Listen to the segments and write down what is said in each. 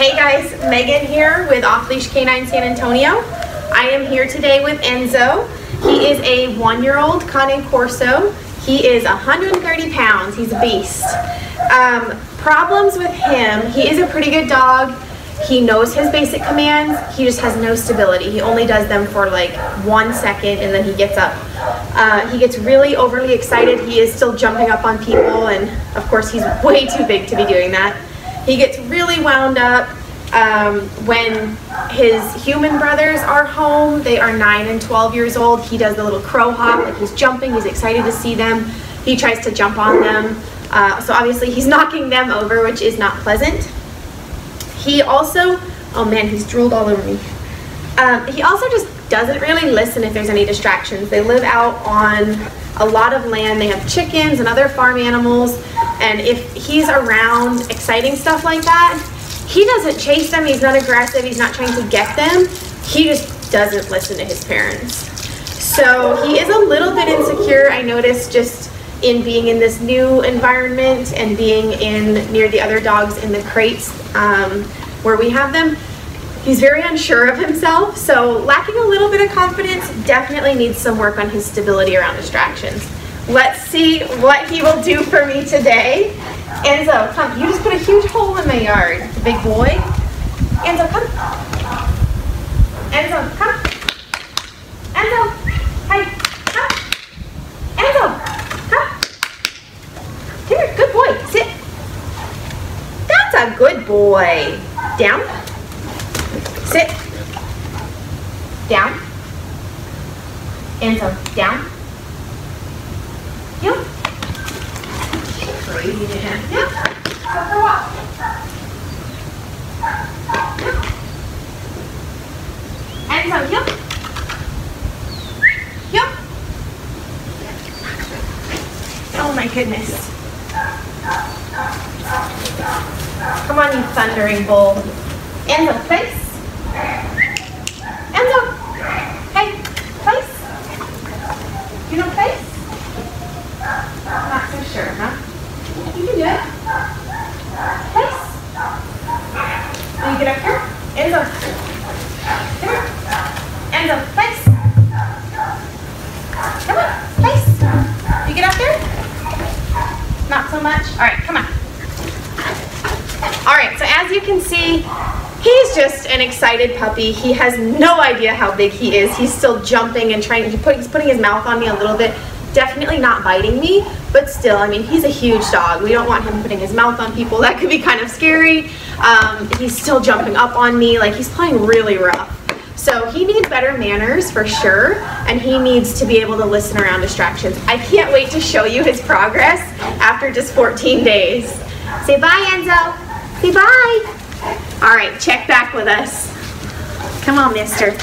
Hey guys, Megan here with Off Leash K9 San Antonio. I am here today with Enzo. He is a 1-year-old Cane Corso. He is 130 pounds. He's a beast. Problems with him: he is a pretty good dog. He knows his basic commands. He just has no stability. He only does them for like 1 second and then he gets up. He gets really overly excited. He is still jumping up on people, and of course he's way too big to be doing that. He gets really wound up. When his human brothers are home, they are 9 and 12 years old, he does the little crow hop, like he's jumping, he's excited to see them, he tries to jump on them, so obviously he's knocking them over, which is not pleasant. He also, oh man, he's drooled all over me. He also just doesn't really listen if there's any distractions. They live out on a lot of land, they have chickens and other farm animals, and if he's around exciting stuff like that, he doesn't chase them, he's not aggressive, he's not trying to get them, he just doesn't listen to his parents. So he is a little bit insecure, I noticed, just in being in this new environment and being near the other dogs in the crates where we have them. He's very unsure of himself, so lacking a little bit of confidence, definitely needs some work on his stability around distractions. Let's see what he will do for me today. Enzo, come. You just put a huge hole in my yard, the big boy. Enzo, come. Enzo, come. Enzo, hi. Come. Enzo, come. Come here, good boy. Sit. That's a good boy. Down. Sit. Down. Enzo, down. Yep. Yeah. Yep. Go for a walk. Yep. Enzo, yep. Yep. Oh my goodness. Come on, you thundering bull. Enzo, face. Enzo. Hey, face. You don't face? Not so sure, huh? You can do it. Face. Will you get up here? Enzo. Come here. Enzo, face. Come on, face. You get up there? Not so much. All right, come on. All right, so as you can see, he's just an excited puppy. He has no idea how big he is. He's still jumping and trying. He's putting his mouth on me a little bit. Definitely not biting me, but still, I mean, he's a huge dog. We don't want him putting his mouth on people. That could be kind of scary. He's still jumping up on me. Like, he's playing really rough. So he needs better manners for sure, and he needs to be able to listen around distractions. I can't wait to show you his progress after just 14 days. Say bye, Enzo. Say bye. All right, check back with us. Come on, mister.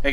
Hey